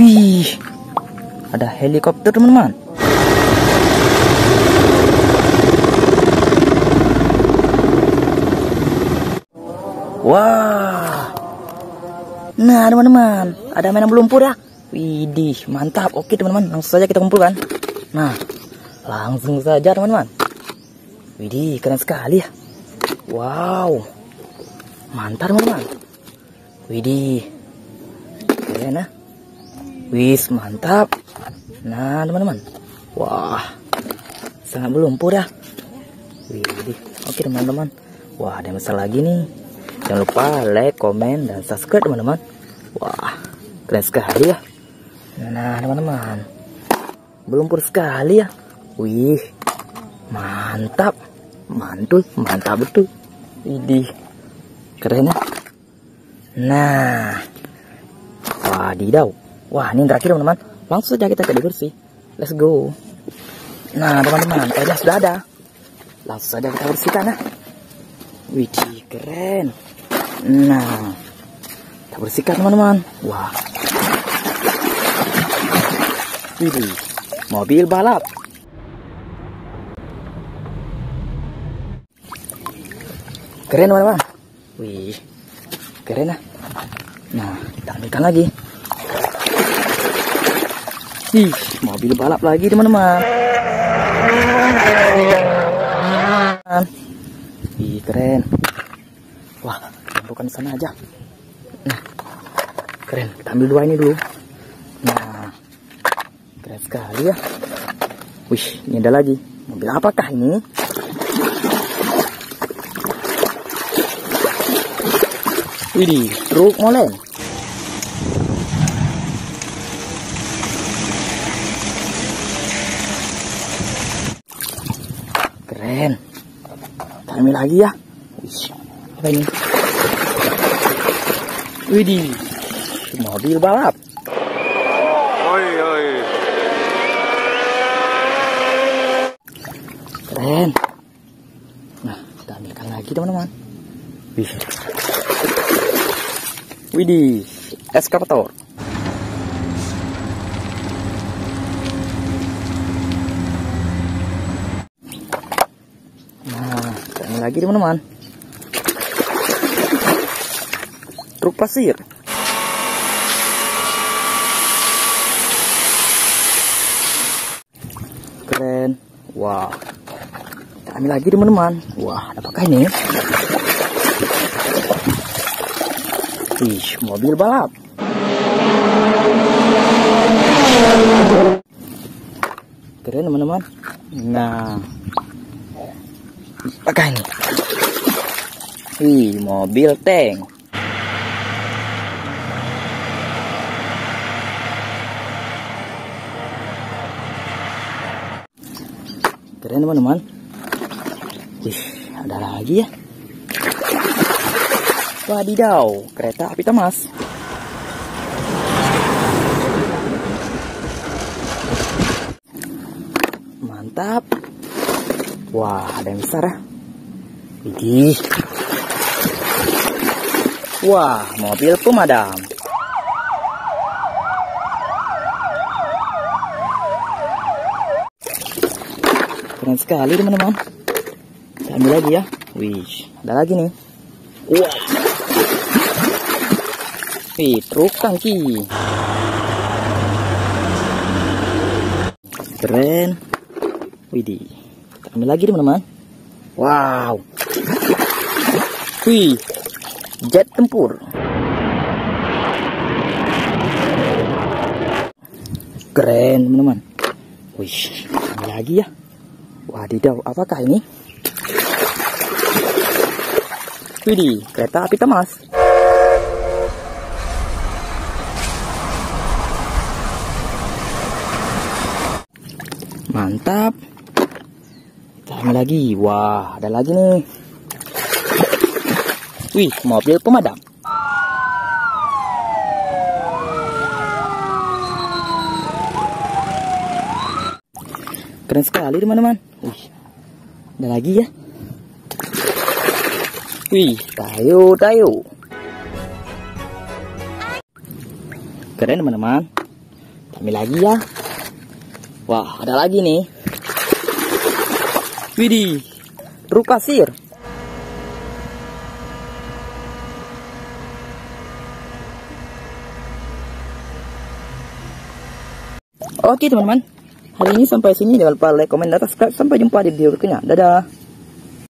Wih, ada helikopter teman-teman. Wah, nah teman-teman, ada mainan berlumpur ya. Widih, mantap. Oke teman-teman, langsung saja kita kumpulkan. Nah, langsung saja teman-teman. Widih, keren sekali ya. Wow, mantap teman-teman. Widih, keren ya. Wis, mantap. Nah teman-teman, wah, sangat berlumpur ya. Widih, oke teman-teman. Wah, ada masalah lagi nih. Jangan lupa like, komen, dan subscribe teman-teman. Wah, keren sekali ya. Nah teman-teman, berlumpur sekali ya. Wih, mantap. Mantul, mantap betul. Widih, keren ya. Nah, wadidaw. Wah, ini yang terakhir teman-teman. Langsung saja kita ke bersih. Let's go. Nah teman-teman, airnya sudah ada. Langsung saja kita bersihkan ya. Widih, keren. Nah, kita bersihkan teman-teman. Wah, ini mobil balap. Keren teman-teman. Wih, keren ya. Nah, kita ambilkan lagi. Ih, mobil balap lagi teman-teman. Ih, keren. Wah, bukan sana aja. Nah, keren. Kita ambil dua ini dulu. Nah, keren sekali ya. Wih, ini ada lagi. Mobil apakah ini? Widih, truk molen. Keren. Kita ambil lagi ya. Wih, apa ini? Widih, mobil balap. Oi, oi. Keren. Nah, kita ambilkan lagi teman-teman. Wih. Widih, Excavator. Nah, kita ambil lagi teman-teman. Truk pasir. Keren. Wah, kita ambil lagi teman-teman. Wah, apakah ini? Ih, mobil balap. Keren teman-teman. Nah, apakah ini? Ih, mobil tank. Keren teman-teman. Wih, ada lagi ya. Wadidaw, kereta api Thomas. Mantap. Wah, ada yang besar ya. Widih. Wah, mobil pemadam. Keren sekali teman-teman. Kita ambil lagi ya. Wih, ada lagi nih. Wah. Wih, truk tangki. Keren. Widih, kita ambil lagi teman-teman. Wow. Wih, jet tempur. Keren teman-teman. Wih, ambil lagi ya. Wadidaw, apakah ini? Widih, kereta api Thomas. Mantap. Kita ambil lagi. Wah, ada lagi nih. Wih, mobil pemadam. Keren sekali teman-teman. Wih, ada lagi ya. Wih, Tayo. Keren teman-teman. Ambil lagi ya. Wah, ada lagi nih. Widih, truk pasir. Oke teman-teman, hari ini sampai sini. Jangan lupa like, komen, dan subscribe. Sampai jumpa di video berikutnya. Dadah.